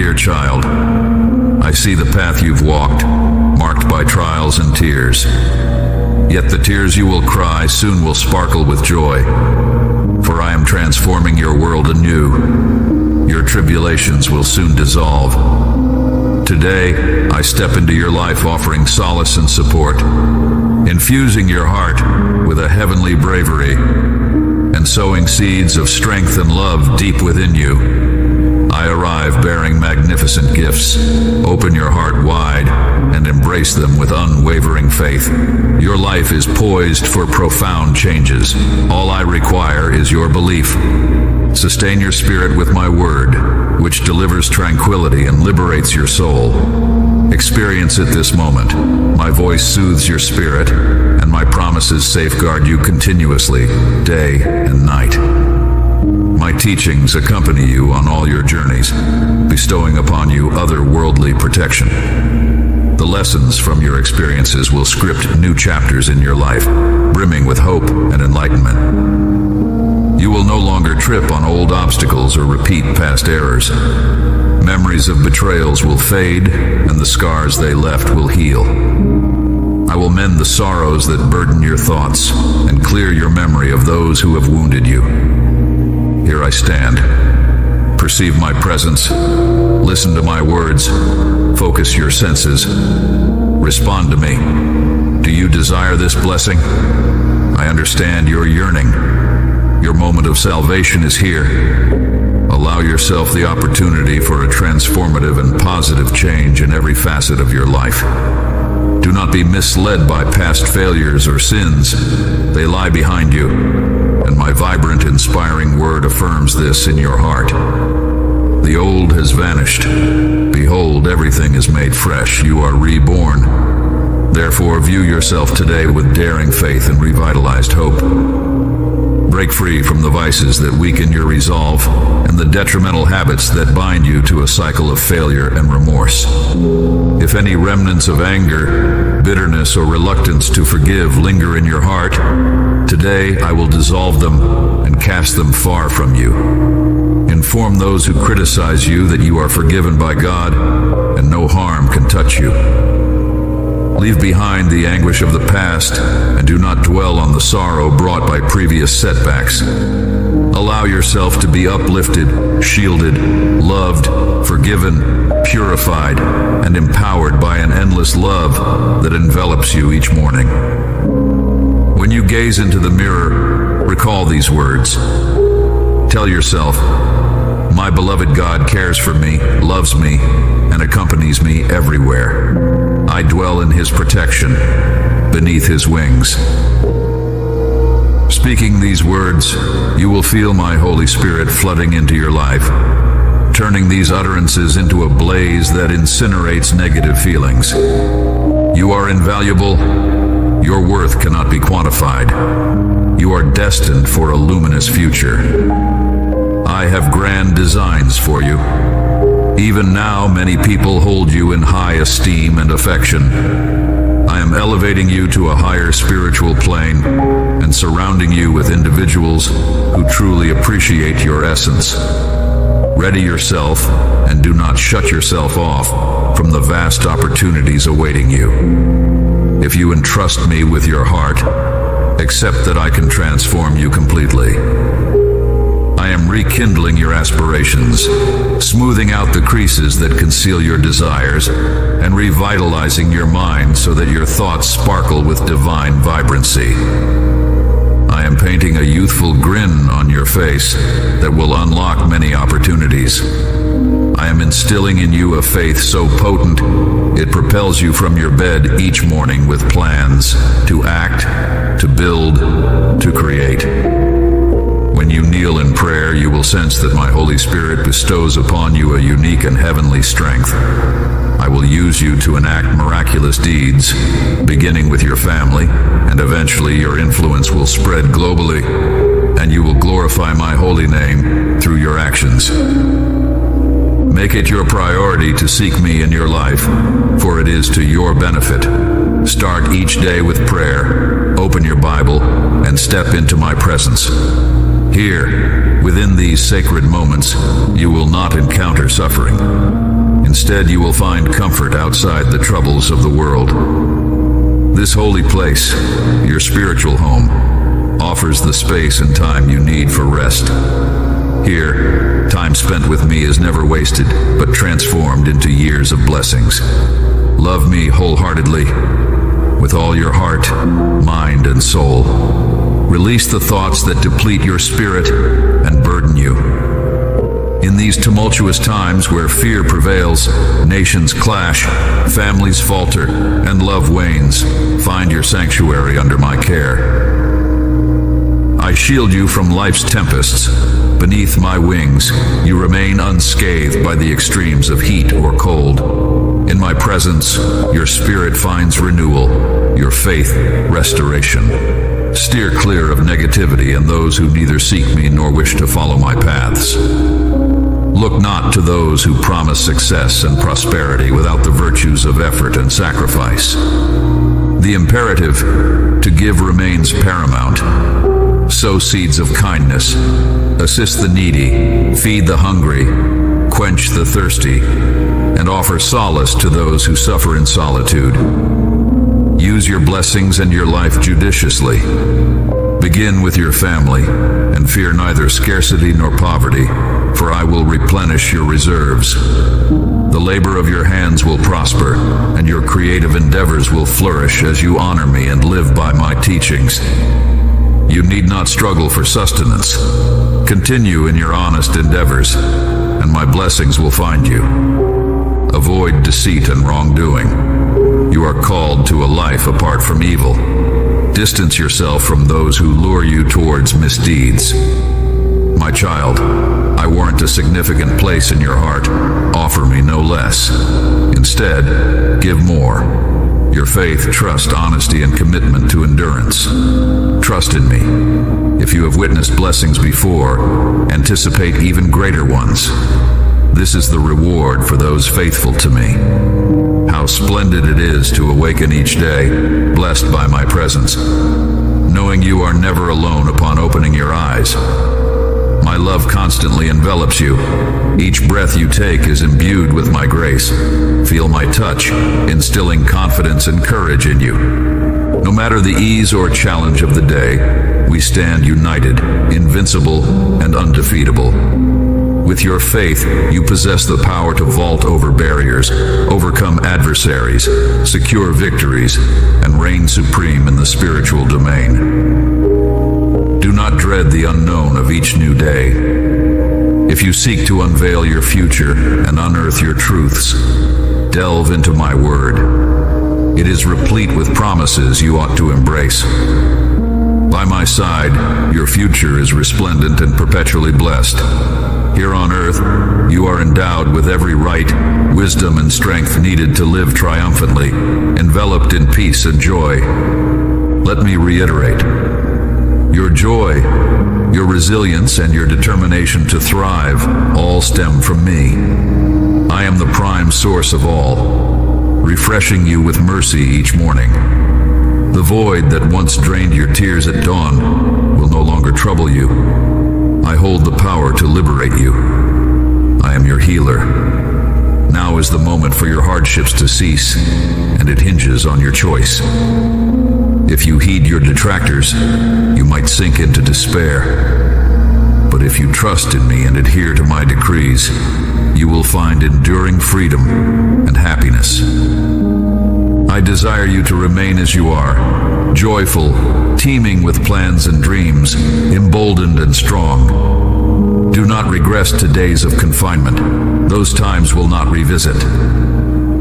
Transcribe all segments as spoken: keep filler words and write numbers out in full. dear child, I see the path you've walked, marked by trials and tears. Yet the tears you will cry soon will sparkle with joy, for I am transforming your world anew. Your tribulations will soon dissolve. Today, I step into your life offering solace and support, infusing your heart with a heavenly bravery, and sowing seeds of strength and love deep within you. I arrive bearing magnificent gifts. Open your heart wide and embrace them with unwavering faith. Your life is poised for profound changes. All I require is your belief. Sustain your spirit with my word, which delivers tranquility and liberates your soul. Experience it this moment. My voice soothes your spirit, and my promises safeguard you continuously, day and night. My teachings accompany you on all your journeys, bestowing upon you otherworldly protection. The lessons from your experiences will script new chapters in your life, brimming with hope and enlightenment. You will no longer trip on old obstacles or repeat past errors. Memories of betrayals will fade, and the scars they left will heal. I will mend the sorrows that burden your thoughts and clear your memory of those who have wounded you. Here I stand. Perceive my presence. Listen to my words. Focus your senses. Respond to me. Do you desire this blessing? I understand your yearning. Your moment of salvation is here. Allow yourself the opportunity for a transformative and positive change in every facet of your life. Do not be misled by past failures or sins. They lie behind you, and my vibrant, inspiring word affirms this in your heart. The old has vanished. Behold, everything is made fresh. You are reborn. Therefore, view yourself today with daring faith and revitalized hope. Break free from the vices that weaken your resolve and the detrimental habits that bind you to a cycle of failure and remorse. If any remnants of anger, bitterness, or reluctance to forgive linger in your heart, today I will dissolve them and cast them far from you. Inform those who criticize you that you are forgiven by God and no harm can touch you. Leave behind the anguish of the past and do not dwell on the sorrow brought by previous setbacks. Allow yourself to be uplifted, shielded, loved, forgiven, purified, and empowered by an endless love that envelops you each morning. When you gaze into the mirror, recall these words. Tell yourself, my beloved God cares for me, loves me, and accompanies me everywhere. I dwell in his protection, beneath his wings. Speaking these words, you will feel my Holy Spirit flooding into your life, turning these utterances into a blaze that incinerates negative feelings. You are invaluable. Your worth cannot be quantified. You are destined for a luminous future. I have grand designs for you. Even now, many people hold you in high esteem and affection. I am elevating you to a higher spiritual plane and surrounding you with individuals who truly appreciate your essence. Ready yourself and do not shut yourself off from the vast opportunities awaiting you. If you entrust me with your heart, accept that I can transform you completely. I am rekindling your aspirations, smoothing out the creases that conceal your desires, and revitalizing your mind so that your thoughts sparkle with divine vibrancy. I am painting a youthful grin on your face that will unlock many opportunities. I am instilling in you a faith so potent, it propels you from your bed each morning with plans to act, to build, to create. When you kneel in prayer, you will sense that my Holy Spirit bestows upon you a unique and heavenly strength. I will use you to enact miraculous deeds, beginning with your family, and eventually your influence will spread globally, and you will glorify my holy name through your actions. Make it your priority to seek me in your life, for it is to your benefit. Start each day with prayer, open your Bible, and step into my presence. Here, within these sacred moments, you will not encounter suffering. Instead, you will find comfort outside the troubles of the world. This holy place, your spiritual home, offers the space and time you need for rest. Here, time spent with me is never wasted, but transformed into years of blessings. Love me wholeheartedly, with all your heart, mind, and soul. Release the thoughts that deplete your spirit and burden you. In these tumultuous times where fear prevails, nations clash, families falter, and love wanes, find your sanctuary under my care. I shield you from life's tempests. Beneath my wings, you remain unscathed by the extremes of heat or cold. In my presence, your spirit finds renewal, your faith restoration. Steer clear of negativity and those who neither seek me nor wish to follow my paths. Look not to those who promise success and prosperity without the virtues of effort and sacrifice. The imperative to give remains paramount. Sow seeds of kindness, assist the needy, feed the hungry, quench the thirsty, and offer solace to those who suffer in solitude. Use your blessings and your life judiciously. Begin with your family, and fear neither scarcity nor poverty, for I will replenish your reserves. The labor of your hands will prosper, and your creative endeavors will flourish as you honor me and live by my teachings. You need not struggle for sustenance. Continue in your honest endeavors, and my blessings will find you. Avoid deceit and wrongdoing. You are called to a life apart from evil. Distance yourself from those who lure you towards misdeeds. My child, I warrant a significant place in your heart. Offer me no less. Instead, give more. Your faith, trust, honesty, and commitment to endurance. Trust in me. If you have witnessed blessings before, anticipate even greater ones. This is the reward for those faithful to me. How splendid it is to awaken each day, blessed by my presence, knowing you are never alone upon opening your eyes. My love constantly envelops you. Each breath you take is imbued with my grace. Feel my touch, instilling confidence and courage in you. No matter the ease or challenge of the day, we stand united, invincible, and undefeatable. With your faith, you possess the power to vault over barriers, overcome adversaries, secure victories, and reign supreme in the spiritual domain. Do not dread the unknown of each new day. If you seek to unveil your future and unearth your truths, delve into my word. It is replete with promises you ought to embrace. By my side, your future is resplendent and perpetually blessed. Here on earth, you are endowed with every right, wisdom, and strength needed to live triumphantly, enveloped in peace and joy. Let me reiterate. Your joy, your resilience, and your determination to thrive all stem from me. I am the prime source of all, refreshing you with mercy each morning. The void that once drained your tears at dawn will no longer trouble you. I hold the power to liberate you. I am your healer. Now is the moment for your hardships to cease, and it hinges on your choice. If you heed your detractors, you might sink into despair. But if you trust in me and adhere to my decrees, you will find enduring freedom and happiness. I desire you to remain as you are, joyful, teeming with plans and dreams, emboldened and strong. Do not regress to days of confinement. Those times will not revisit.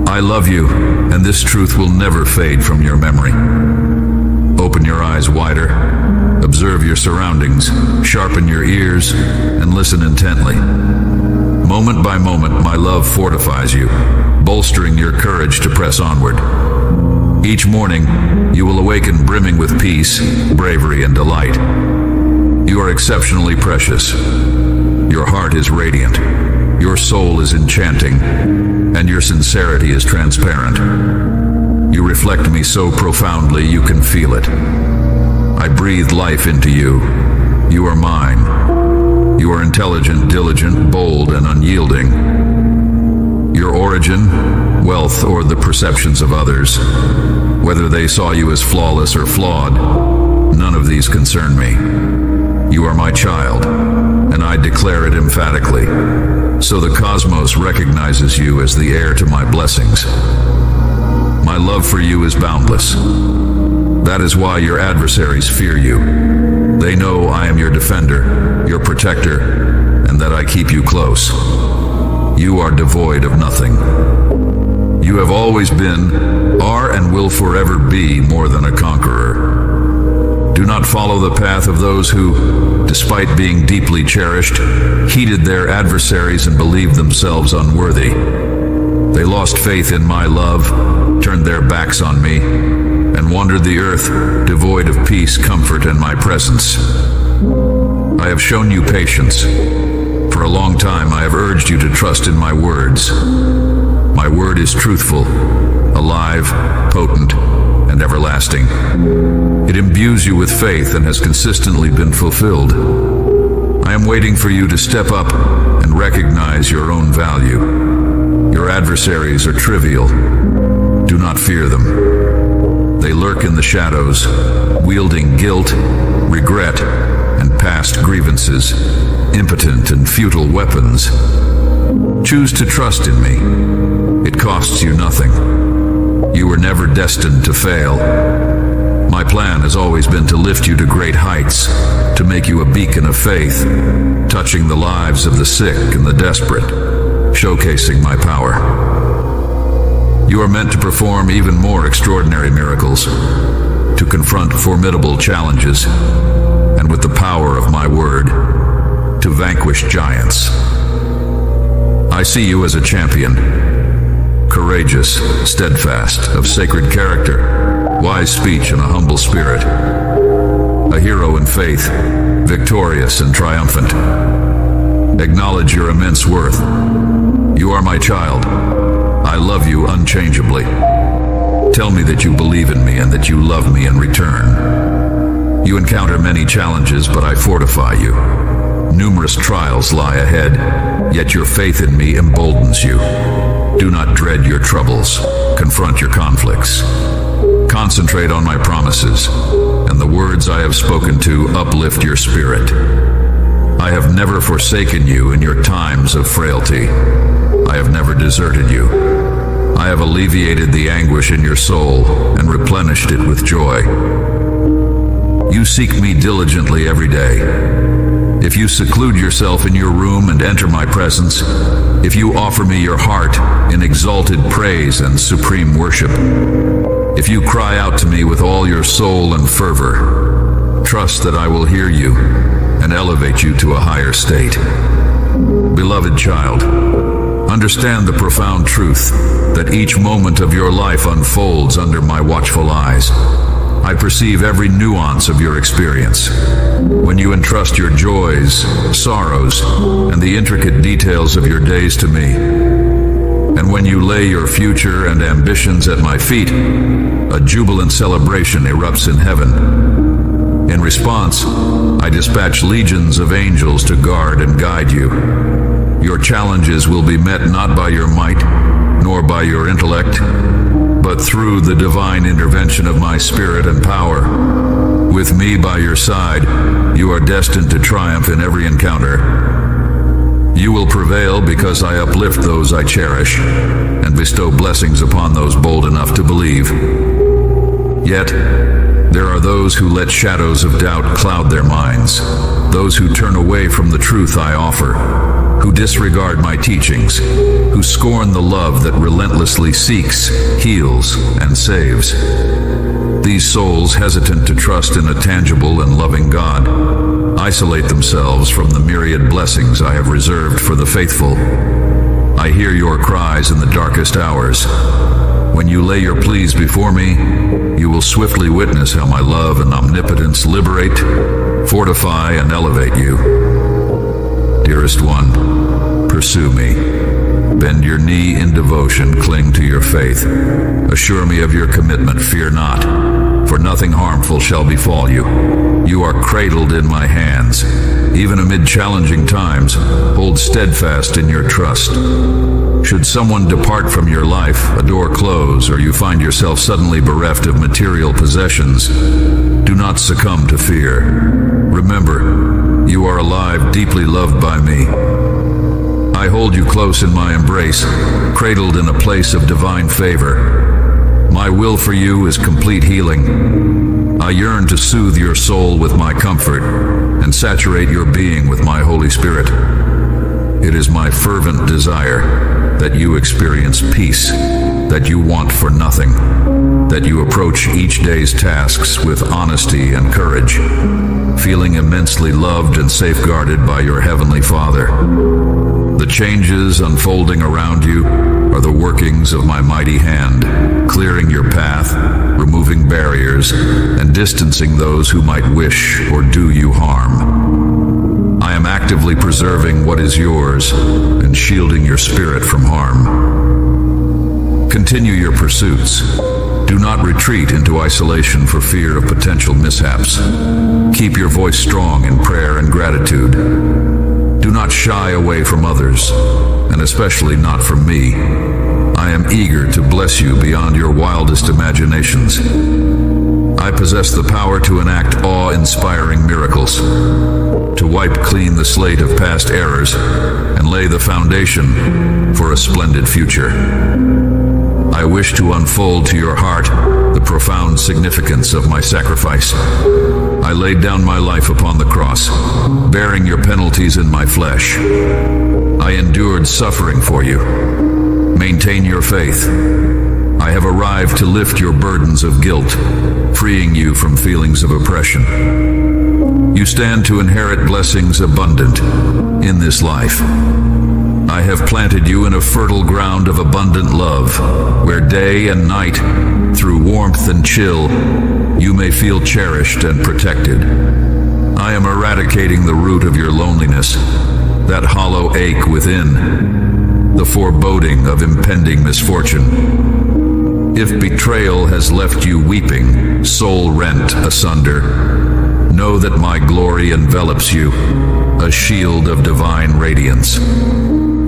I love you, and this truth will never fade from your memory. Open your eyes wider, observe your surroundings, sharpen your ears, and listen intently. Moment by moment, my love fortifies you, bolstering your courage to press onward. Each morning, you will awaken brimming with peace, bravery, and delight. You are exceptionally precious. Your heart is radiant, your soul is enchanting, and your sincerity is transparent. You reflect me so profoundly you can feel it. I breathe life into you. You are mine. You are intelligent, diligent, bold, and unyielding. Your origin origin, wealth, or the perceptions of others. Whether they saw you as flawless or flawed, none of these concern me. You are my child, and I declare it emphatically. So the cosmos recognizes you as the heir to my blessings. My love for you is boundless. That is why your adversaries fear you. They know I am your defender, your protector, and that I keep you close. You are devoid of nothing. You have always been, are, and will forever be more than a conqueror. Do not follow the path of those who, despite being deeply cherished, heeded their adversaries and believed themselves unworthy. They lost faith in my love, turned their backs on me, and wandered the earth, devoid of peace, comfort, and my presence. I have shown you patience. For a long time, I have urged you to trust in my words. My word is truthful, alive, potent, and everlasting. It imbues you with faith and has consistently been fulfilled. I am waiting for you to step up and recognize your own value. Your adversaries are trivial. Do not fear them. They lurk in the shadows, wielding guilt, regret, and past grievances, impotent and futile weapons. Choose to trust in me. It costs you nothing. You were never destined to fail. My plan has always been to lift you to great heights, to make you a beacon of faith, touching the lives of the sick and the desperate, showcasing my power. You are meant to perform even more extraordinary miracles, to confront formidable challenges, and with the power of my word, to vanquish giants. I see you as a champion, courageous, steadfast, of sacred character, wise speech, and a humble spirit. A hero in faith, victorious and triumphant. Acknowledge your immense worth. You are my child. I love you unchangeably. Tell me that you believe in me and that you love me in return. You encounter many challenges, but I fortify you. Numerous trials lie ahead, yet your faith in me emboldens you. Do not dread your troubles. Confront your conflicts. Concentrate on my promises, and the words I have spoken to uplift your spirit. I have never forsaken you in your times of frailty. I have never deserted you. I have alleviated the anguish in your soul and replenished it with joy. You seek me diligently every day. If you seclude yourself in your room and enter my presence, if you offer me your heart in exalted praise and supreme worship, if you cry out to me with all your soul and fervor, trust that I will hear you and elevate you to a higher state. Beloved child, understand the profound truth that each moment of your life unfolds under my watchful eyes. I perceive every nuance of your experience. When you entrust your joys, sorrows, and the intricate details of your days to me, and when you lay your future and ambitions at my feet, a jubilant celebration erupts in heaven. In response, I dispatch legions of angels to guard and guide you. Your challenges will be met not by your might, nor by your intellect, but through the divine intervention of my spirit and power. With me by your side, you are destined to triumph in every encounter. You will prevail because I uplift those I cherish and bestow blessings upon those bold enough to believe. Yet, there are those who let shadows of doubt cloud their minds, those who turn away from the truth I offer, who disregard my teachings, who scorn the love that relentlessly seeks, heals, and saves. These souls, hesitant to trust in a tangible and loving God, isolate themselves from the myriad blessings I have reserved for the faithful. I hear your cries in the darkest hours. When you lay your pleas before me, you will swiftly witness how my love and omnipotence liberate, fortify, and elevate you. Dearest one, pursue me. Bend your knee in devotion, cling to your faith. Assure me of your commitment, fear not, for nothing harmful shall befall you. You are cradled in my hands. Even amid challenging times, hold steadfast in your trust. Should someone depart from your life, a door close, or you find yourself suddenly bereft of material possessions, do not succumb to fear. Remember, you are alive, deeply loved by me. I hold you close in my embrace, cradled in a place of divine favor. My will for you is complete healing. I yearn to soothe your soul with my comfort and saturate your being with my Holy Spirit. It is my fervent desire that you experience peace, that you want for nothing, that you approach each day's tasks with honesty and courage, feeling immensely loved and safeguarded by your Heavenly Father. The changes unfolding around you are the workings of my mighty hand, clearing your path, removing barriers, and distancing those who might wish or do you harm. I am actively preserving what is yours and shielding your spirit from harm. Continue your pursuits. Do not retreat into isolation for fear of potential mishaps. Keep your voice strong in prayer and gratitude. Do not shy away from others, and especially not from me. I am eager to bless you beyond your wildest imaginations. I possess the power to enact awe-inspiring miracles, to wipe clean the slate of past errors and lay the foundation for a splendid future. I wish to unfold to your heart the profound significance of my sacrifice. I laid down my life upon the cross, bearing your penalties in my flesh. I endured suffering for you. Maintain your faith. I have arrived to lift your burdens of guilt, freeing you from feelings of oppression. You stand to inherit blessings abundant in this life. I have planted you in a fertile ground of abundant love, where day and night, through warmth and chill, you may feel cherished and protected. I am eradicating the root of your loneliness, that hollow ache within, the foreboding of impending misfortune. If betrayal has left you weeping, soul rent asunder, know that my glory envelops you, a shield of divine radiance.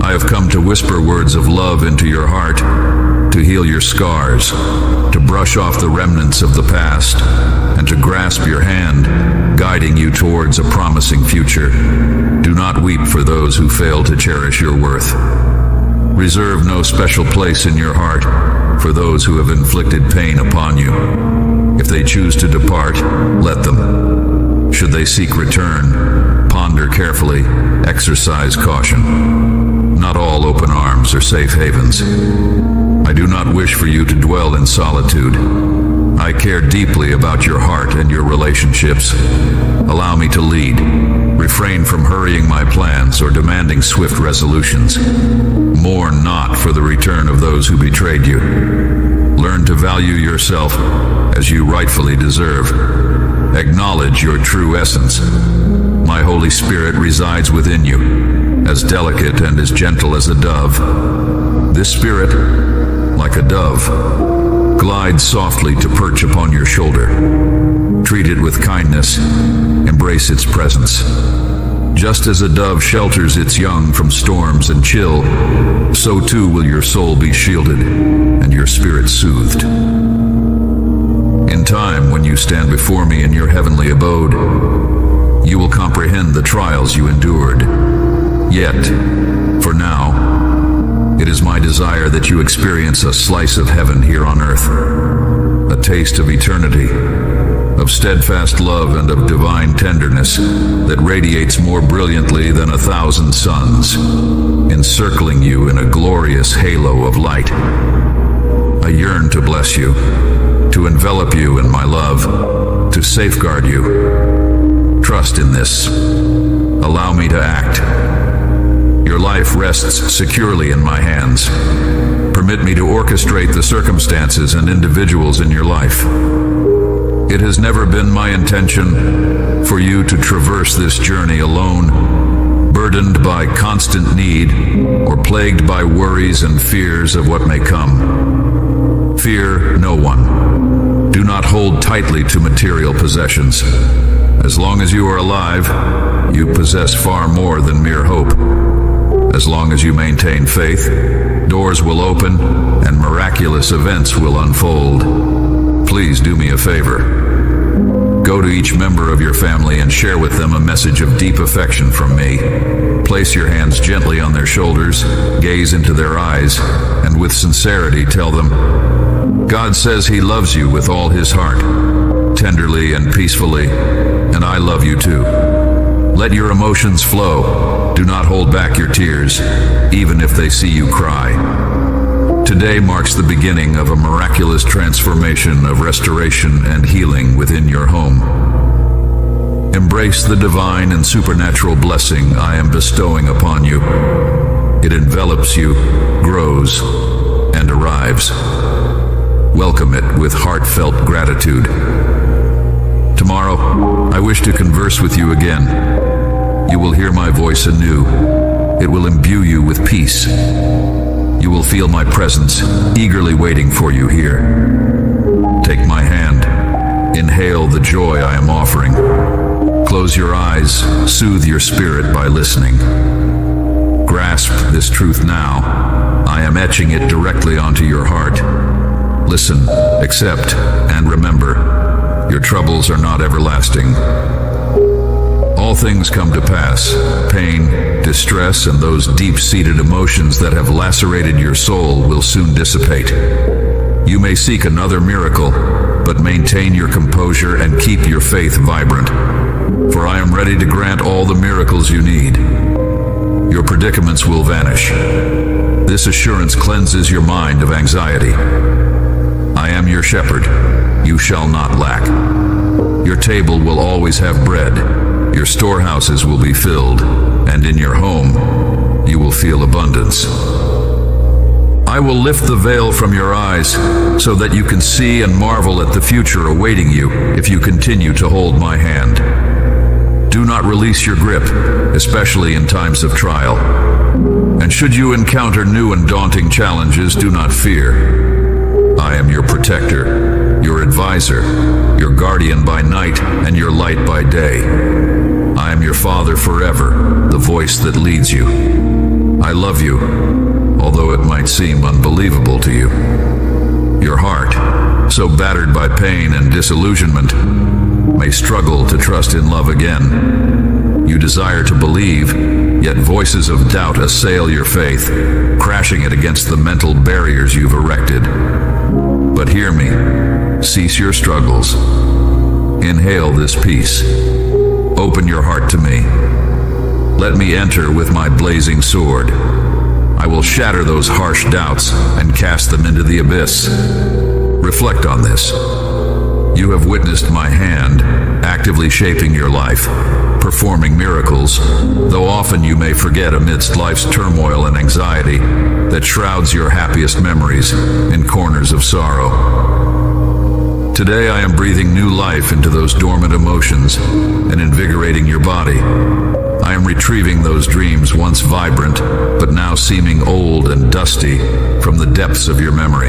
I have come to whisper words of love into your heart, to heal your scars, to brush off the remnants of the past, and to grasp your hand, guiding you towards a promising future. Do not weep for those who fail to cherish your worth. Reserve no special place in your heart for those who have inflicted pain upon you. If they choose to depart, let them. Should they seek return, ponder carefully, exercise caution. Not all open arms are safe havens. I do not wish for you to dwell in solitude. I care deeply about your heart and your relationships. Allow me to lead. Refrain from hurrying my plans or demanding swift resolutions. Mourn not for the return of those who betrayed you. Learn to value yourself as you rightfully deserve. Acknowledge your true essence. My Holy Spirit resides within you, as delicate and as gentle as a dove. This spirit, like a dove, glides softly to perch upon your shoulder. Treat it with kindness, embrace its presence. Just as a dove shelters its young from storms and chill, so too will your soul be shielded and your spirit soothed. In time, when you stand before me in your heavenly abode, you will comprehend the trials you endured. Yet, for now, it is my desire that you experience a slice of heaven here on earth, a taste of eternity, of steadfast love and of divine tenderness that radiates more brilliantly than a thousand suns, encircling you in a glorious halo of light. I yearn to bless you, to envelop you in my love, to safeguard you. Trust in this. Allow me to act. Your life rests securely in my hands. Permit me to orchestrate the circumstances and individuals in your life. It has never been my intention for you to traverse this journey alone, burdened by constant need or plagued by worries and fears of what may come. Fear no one. Do not hold tightly to material possessions. As long as you are alive, you possess far more than mere hope. As long as you maintain faith, doors will open and miraculous events will unfold. Please do me a favor. Go to each member of your family and share with them a message of deep affection from me. Place your hands gently on their shoulders, gaze into their eyes, and with sincerity tell them, God says he loves you with all his heart, tenderly and peacefully, and I love you too. Let your emotions flow. Do not hold back your tears, even if they see you cry. Today marks the beginning of a miraculous transformation of restoration and healing within your home. Embrace the divine and supernatural blessing I am bestowing upon you. It envelops you, grows, and arrives. Welcome it with heartfelt gratitude. Tomorrow, I wish to converse with you again. You will hear my voice anew. It will imbue you with peace. You will feel my presence, eagerly waiting for you here. Take my hand. Inhale the joy I am offering. Close your eyes. Soothe your spirit by listening. Grasp this truth now. I am etching it directly onto your heart. Listen, accept, and remember, your troubles are not everlasting. All things come to pass. Pain, distress, and those deep-seated emotions that have lacerated your soul will soon dissipate. You may seek another miracle, but maintain your composure and keep your faith vibrant, for I am ready to grant all the miracles you need. Your predicaments will vanish. This assurance cleanses your mind of anxiety. I am your shepherd. You shall not lack. Your table will always have bread. Your storehouses will be filled, and in your home you will feel abundance. I will lift the veil from your eyes so that you can see and marvel at the future awaiting you if you continue to hold my hand. Do not release your grip, especially in times of trial. And should you encounter new and daunting challenges, do not fear. I am your protector, your advisor, your guardian by night, and your light by day. I am your Father forever, the voice that leads you. I love you, although it might seem unbelievable to you. Your heart, so battered by pain and disillusionment, may struggle to trust in love again. You desire to believe, yet voices of doubt assail your faith, crashing it against the mental barriers you've erected. But hear me, cease your struggles. Inhale this peace. Open your heart to me. Let me enter with my blazing sword. I will shatter those harsh doubts and cast them into the abyss. Reflect on this. You have witnessed my hand actively shaping your life, performing miracles, though often you may forget amidst life's turmoil and anxiety that shrouds your happiest memories in corners of sorrow. Today I am breathing new life into those dormant emotions and invigorating your body. I am retrieving those dreams once vibrant, but now seeming old and dusty from the depths of your memory.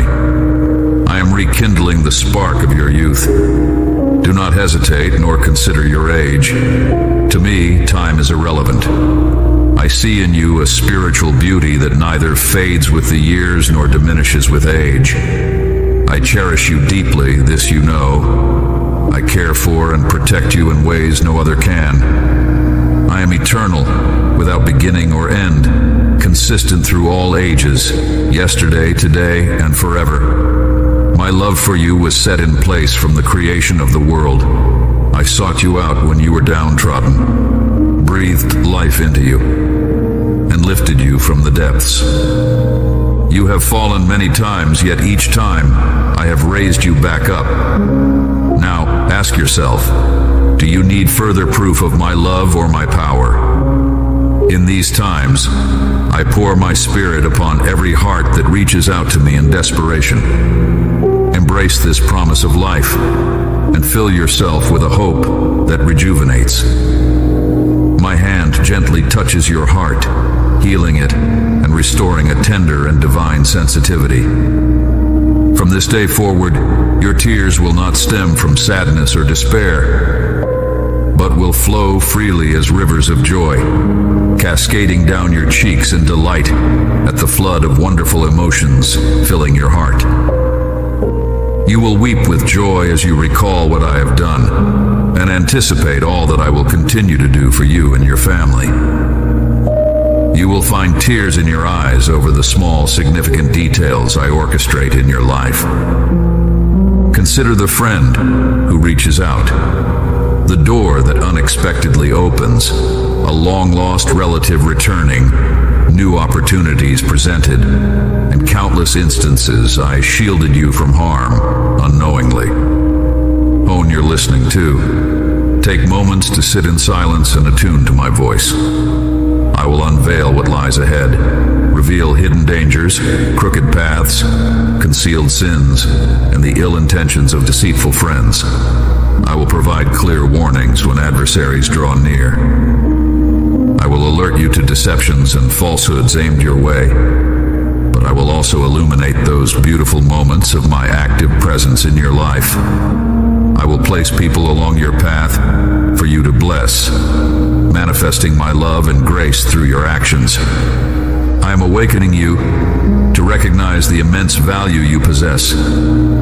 I am rekindling the spark of your youth. Do not hesitate nor consider your age. To me, time is irrelevant. I see in you a spiritual beauty that neither fades with the years nor diminishes with age. I cherish you deeply, this you know. I care for and protect you in ways no other can. I am eternal, without beginning or end, consistent through all ages, yesterday, today, and forever. My love for you was set in place from the creation of the world. I sought you out when you were downtrodden, breathed life into you, and lifted you from the depths. You have fallen many times, yet each time, I have raised you back up. Now, ask yourself, do you need further proof of my love or my power? In these times, I pour my spirit upon every heart that reaches out to me in desperation. Embrace this promise of life and fill yourself with a hope that rejuvenates. My hand gently touches your heart, healing it and restoring a tender and divine sensitivity. From this day forward, your tears will not stem from sadness or despair, but will flow freely as rivers of joy, cascading down your cheeks in delight at the flood of wonderful emotions filling your heart. You will weep with joy as you recall what I have done, and anticipate all that I will continue to do for you and your family. You will find tears in your eyes over the small, significant details I orchestrate in your life. Consider the friend who reaches out, the door that unexpectedly opens, a long-lost relative returning, new opportunities presented, and countless instances I shielded you from harm unknowingly. Hone your listening too. Take moments to sit in silence and attune to my voice. I will unveil what lies ahead, reveal hidden dangers, crooked paths, concealed sins, and the ill intentions of deceitful friends. I will provide clear warnings when adversaries draw near. I will alert you to deceptions and falsehoods aimed your way, but I will also illuminate those beautiful moments of my active presence in your life. I will place people along your path for you to bless, manifesting my love and grace through your actions. I am awakening you to recognize the immense value you possess,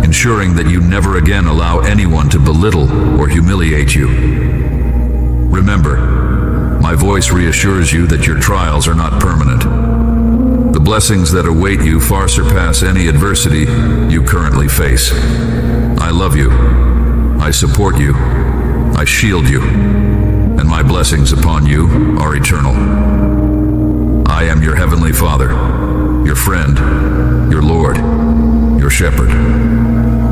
ensuring that you never again allow anyone to belittle or humiliate you. Remember, my voice reassures you that your trials are not permanent. The blessings that await you far surpass any adversity you currently face. I love you. I support you. I shield you. And my blessings upon you are eternal. I am your Heavenly Father, your friend, your Lord, your Shepherd.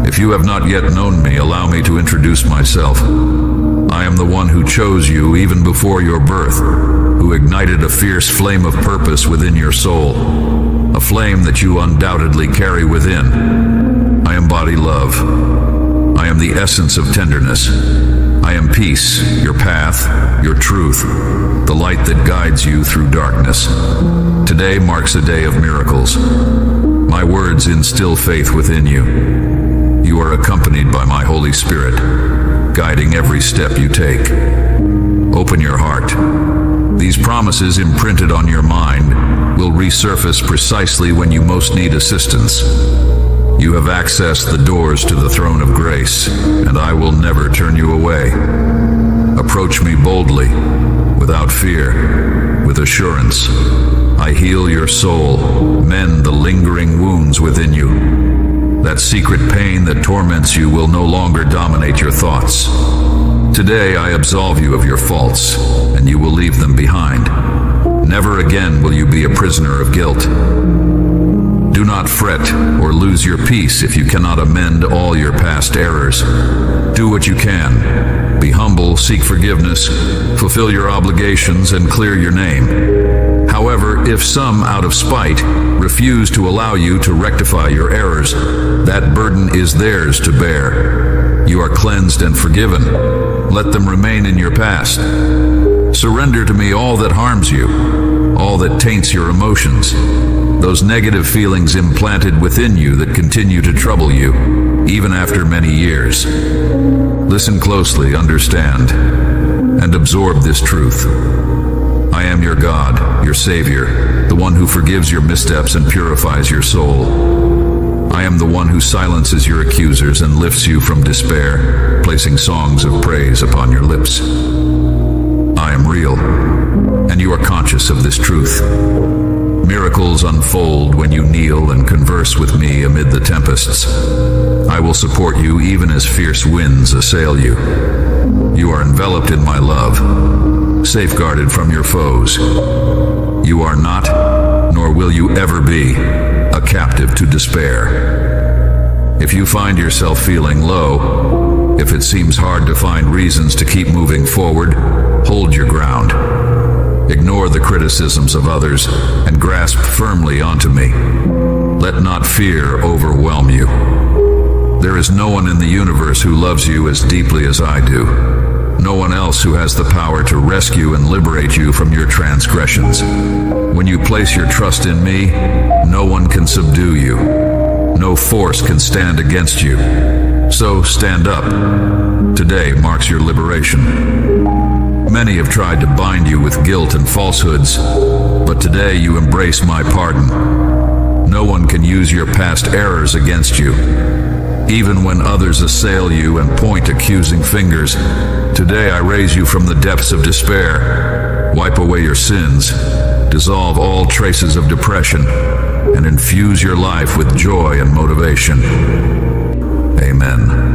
If you have not yet known me, allow me to introduce myself. I am the one who chose you even before your birth, who ignited a fierce flame of purpose within your soul, a flame that you undoubtedly carry within. I embody love. I am the essence of tenderness. I am peace, your path, your truth, the light that guides you through darkness. Today marks a day of miracles. My words instill faith within you. You are accompanied by my Holy Spirit, guiding every step you take. Open your heart. These promises imprinted on your mind will resurface precisely when you most need assistance. You have accessed the doors to the throne of grace, and I will never turn you away. Approach me boldly, without fear, with assurance. I heal your soul, mend the lingering wounds within you. That secret pain that torments you will no longer dominate your thoughts. Today I absolve you of your faults, and you will leave them behind. Never again will you be a prisoner of guilt. Do not fret or lose your peace if you cannot amend all your past errors. Do what you can. Be humble, seek forgiveness, fulfill your obligations, and clear your name. However, if some, out of spite, refuse to allow you to rectify your errors, that burden is theirs to bear. You are cleansed and forgiven. Let them remain in your past. Surrender to me all that harms you, all that taints your emotions, those negative feelings implanted within you that continue to trouble you, even after many years. Listen closely, understand, and absorb this truth. I am your God, your Savior, the one who forgives your missteps and purifies your soul. I am the one who silences your accusers and lifts you from despair, placing songs of praise upon your lips. I am real, and you are conscious of this truth. Miracles unfold when you kneel and converse with me amid the tempests. I will support you even as fierce winds assail you. You are enveloped in my love, safeguarded from your foes. You are not, nor will you ever be, a captive to despair. If you find yourself feeling low, if it seems hard to find reasons to keep moving forward, hold your ground. Ignore the criticisms of others and grasp firmly onto me. Let not fear overwhelm you. There is no one in the universe who loves you as deeply as I do. No one else who has the power to rescue and liberate you from your transgressions. When you place your trust in me, no one can subdue you. No force can stand against you. So stand up. Today marks your liberation. Many have tried to bind you with guilt and falsehoods, but today you embrace my pardon. No one can use your past errors against you. Even when others assail you and point accusing fingers, today I raise you from the depths of despair, wipe away your sins, dissolve all traces of depression, and infuse your life with joy and motivation. Amen.